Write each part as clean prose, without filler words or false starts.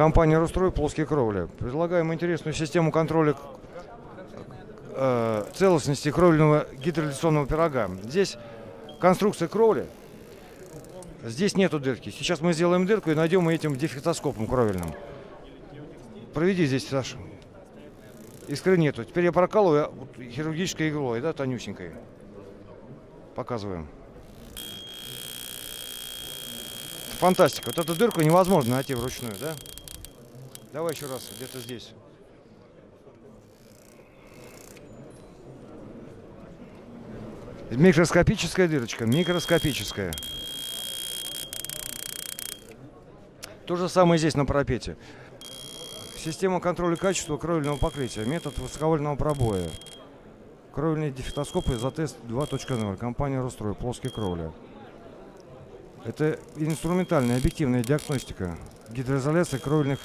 Компания «Рустрой. Плоские кровли». Предлагаем интересную систему контроля целостности кровельного гидроизоляционного пирога. Здесь конструкция кровли. Здесь нету дырки. Сейчас мы сделаем дырку и найдем этим дефектоскопом кровельным. Проведи здесь, Саша. Искры нету. Теперь я прокалываю хирургической иглой, да, тонюсенькой. Показываем. Фантастика. Вот эту дырку невозможно найти вручную, да? Давай еще раз, где-то здесь. Микроскопическая дырочка, микроскопическая. То же самое здесь на парапете. Система контроля качества кровельного покрытия. Метод высоковольтного пробоя. Кровельные дефектоскопы за тест 2.0. Компания «Рустрой. Плоские кровли». Это инструментальная объективная диагностика гидроизоляции кровельных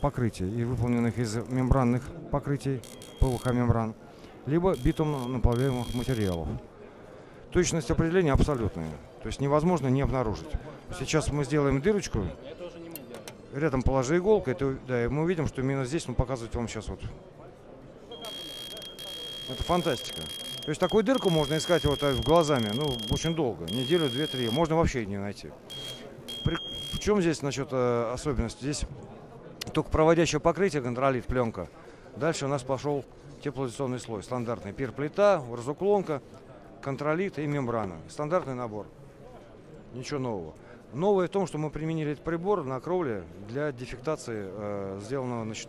покрытий и выполненных из мембранных покрытий, ПВХ мембран, либо битумно-наплавляемых материалов. Точность определения абсолютная, то есть невозможно не обнаружить. Сейчас мы сделаем дырочку, рядом положи иголку, и мы увидим, что именно здесь он показывает вам сейчас вот. Это фантастика. То есть такую дырку можно искать вот глазами, ну, очень долго, неделю, две, три, можно вообще не найти. В чем здесь, значит, особенность? Здесь только проводящее покрытие, контролит, пленка. Дальше у нас пошел теплоизоляционный слой, стандартный пирплита, разуклонка, контролит и мембрана. Стандартный набор, ничего нового. Новое в том, что мы применили этот прибор на кровле для дефектации сделанного, значит,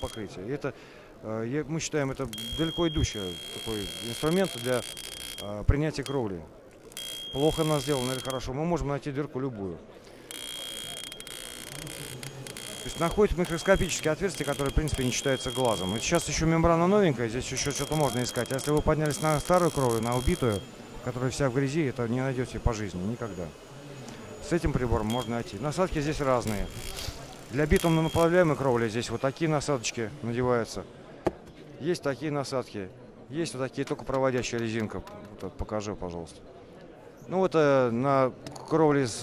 покрытия. И это... Мы считаем, это далеко идущий такой инструмент для принятия кровли. Плохо она сделана или хорошо, мы можем найти дырку любую. То есть находят микроскопические отверстия, которые, в принципе, не считаются глазом. И сейчас еще мембрана новенькая, здесь еще что-то можно искать. А если вы поднялись на старую кровлю, на убитую, которая вся в грязи, это не найдете по жизни никогда. С этим прибором можно найти. Насадки здесь разные. Для битумно-наплавляемой кровли здесь вот такие насадочки надеваются. Есть такие насадки, есть вот такие, только проводящая резинка. Вот, покажи, пожалуйста. Ну, это на кровле с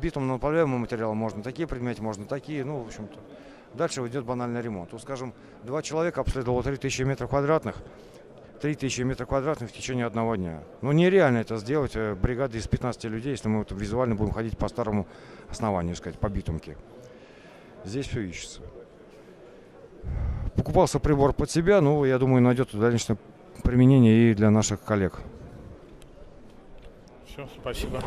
битумно-наплавляемым материалом можно такие применять, можно такие, ну, в общем-то. Дальше идет банальный ремонт. Вот, скажем, два человека обследовало 3000 метров квадратных, 3000 метров квадратных в течение одного дня. Ну, нереально это сделать бригадой из 15 людей, если мы вот визуально будем ходить по старому основанию, искать, по битумке. Здесь все ищется. Покупался прибор под себя, но, я думаю, найдет дальнейшее применение и для наших коллег. Все, спасибо.